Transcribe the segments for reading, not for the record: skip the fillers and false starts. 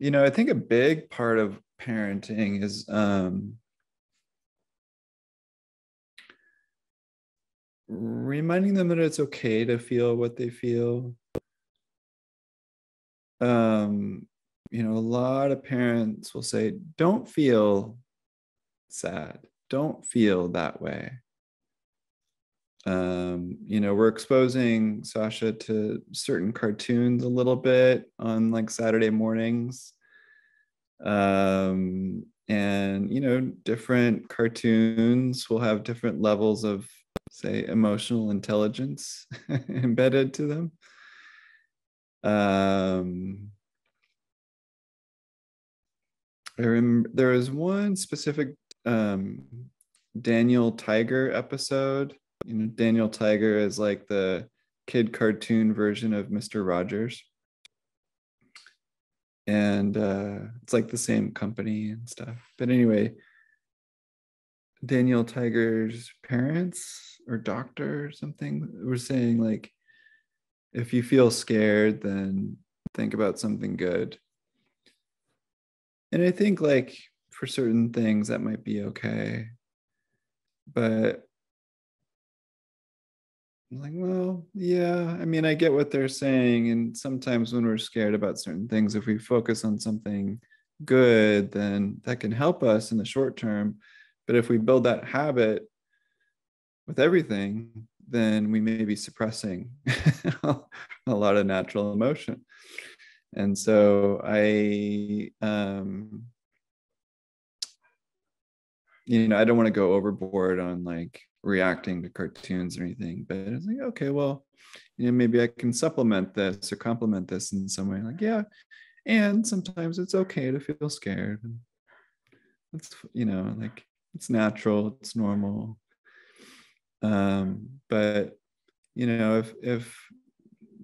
You know, I think a big part of parenting is reminding them that it's okay to feel what they feel. You know, a lot of parents will say, don't feel sad. Don't feel that way. You know, we're exposing Sasha to certain cartoons a little bit on like Saturday mornings. And, you know, different cartoons will have different levels of, say, emotional intelligence embedded to them. I remember there was one specific Daniel Tiger episode. You know, Daniel Tiger is like the kid cartoon version of Mr. Rogers. And it's like the same company and stuff. But anyway, Daniel Tiger's parents or doctor or something were saying, like, if you feel scared, then think about something good. And I think, like, for certain things that might be okay. But I'm like, well, yeah, I mean, I get what they're saying. And sometimes when we're scared about certain things, if we focus on something good, then that can help us in the short term. But if we build that habit with everything, then we may be suppressing a lot of natural emotion. And so I, you know, I don't want to go overboard on like reacting to cartoons or anything, but it's like, okay, well, you know, maybe I can supplement this or complement this in some way. Like, yeah, and sometimes it's okay to feel scared. It's, you know, like it's natural, it's normal. But you know, if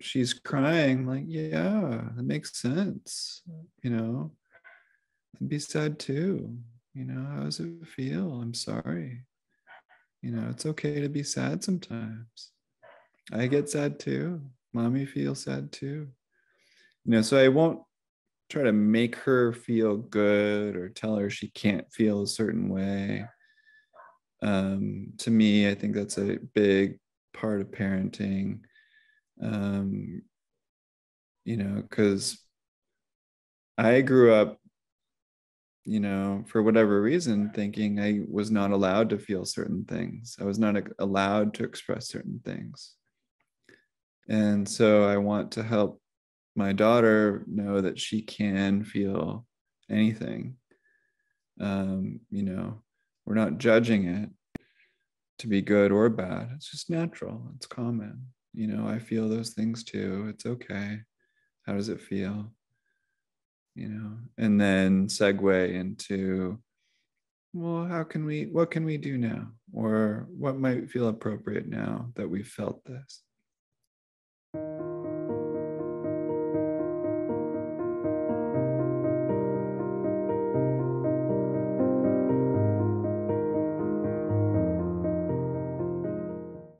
she's crying, like, yeah, that makes sense. You know, I'd be sad too. You know, how does it feel? I'm sorry. You know, it's okay to be sad sometimes. I get sad too. Mommy feels sad too. You know, so I won't try to make her feel good or tell her she can't feel a certain way. To me, I think that's a big part of parenting. You know, because I grew up, you know, for whatever reason, thinking I was not allowed to feel certain things. I was not allowed to express certain things. And so I want to help my daughter know that she can feel anything. You know, we're not judging it to be good or bad. It's just natural. It's common. You know, I feel those things too. It's okay. How does it feel? You know, and then segue into, well, what can we do now? Or what might feel appropriate now that we've felt this?